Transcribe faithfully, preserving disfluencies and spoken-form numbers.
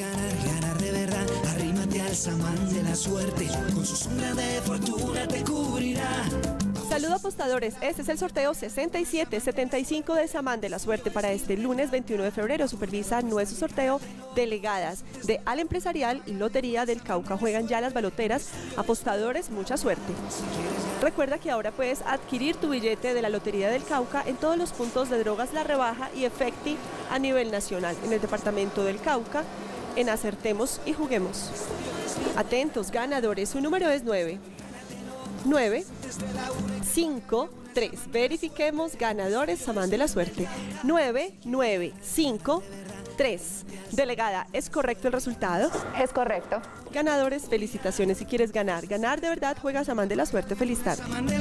ganar, ganar de verdad. Arrímate al Samán de la Suerte, con su sombra de fortuna te cubrirá. Saludos apostadores, este es el sorteo sesenta y siete setenta y cinco de Samán de la Suerte para este lunes veintiuno de febrero. Supervisa nuestro sorteo delegadas de Al Empresarial y Lotería del Cauca. Juegan ya las baloteras. Apostadores, mucha suerte. Recuerda que ahora puedes adquirir tu billete de la Lotería del Cauca en todos los puntos de drogas La Rebaja y Efecti a nivel nacional, en el departamento del Cauca, en Acertemos y Juguemos. Atentos, ganadores, su número es nueve nueve cinco tres. Verifiquemos, ganadores, Samán de la Suerte. nueve nueve cinco tres. Delegada, ¿es correcto el resultado? Es correcto. Ganadores, felicitaciones. Si quieres ganar, ganar de verdad, juega Samán de la Suerte. Feliz tarde.